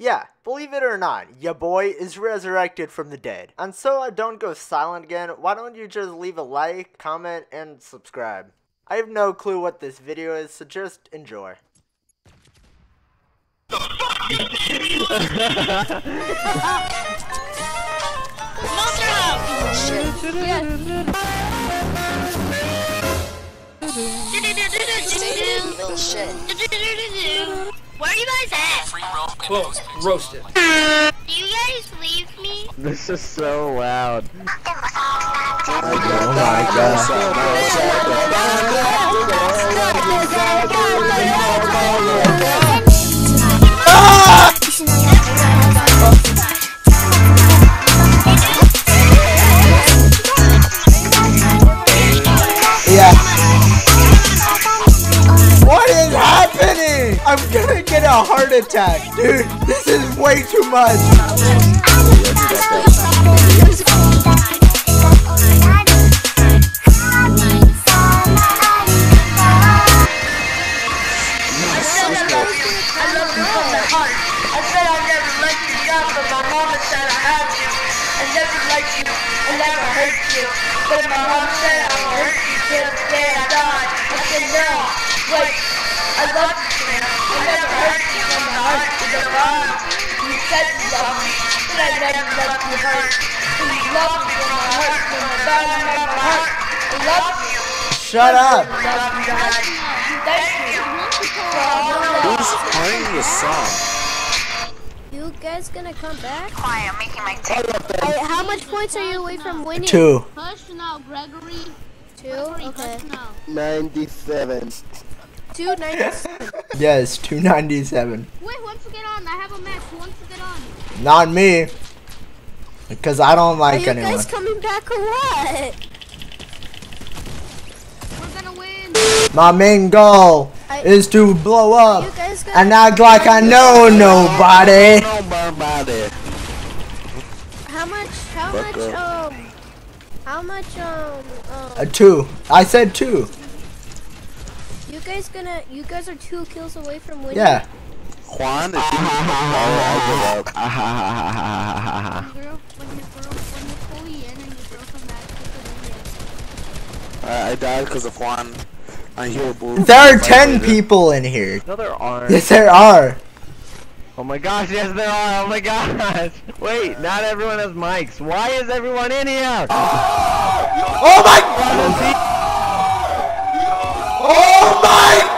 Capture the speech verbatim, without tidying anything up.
Yeah, believe it or not, ya boy is resurrected from the dead. And so I don't go silent again, why don't you just leave a like, comment, and subscribe. I have no clue what this video is, so just enjoy. Monster house! Yes. Where are you guys at? Whoa, roasted. Do you guys leave me? This is so loud. Oh my god. I'm gonna get a heart attack, dude. This is way too much. I said I never liked you, God, but my mama said I had you. I never liked you, I never hurt you, but my mama said I will hurt you till the day I die. I said no, wait, I love you. I never hurt you from the heart to the wrong. You said you loved me, but I never loved you hurt. And you loved me from my heart, from the bottom of my heart. I loved you. Shut up. I love you. Thank you. Who's playing this song? You guys gonna come back? Quiet, I'm making my tape. Hey, how much points are you away from winning? Two. Hush now, Gregory. Two? Okay. ninety-seven. two ninety-seven. Yes, two ninety-seven. Wait, once you get on, I have a match. Once you get on. Not me. Because I don't like anyone. Are you anyone. guys coming back or what? We're gonna win. My main goal I, is to blow up and act like I know nobody. nobody. How much? How Fuck much? Up. Um. How much? Um. um a two. I said two. You guys gonna? You guys are two kills away from winning. Yeah. Juan is. I died because of Juan. I hear a bull. There are ten people in here. No, there aren't. Yes, there are. Oh my gosh! Yes, there are. Oh my gosh! Wait, not everyone has mics. Why is everyone in here? Oh, oh my! Oh my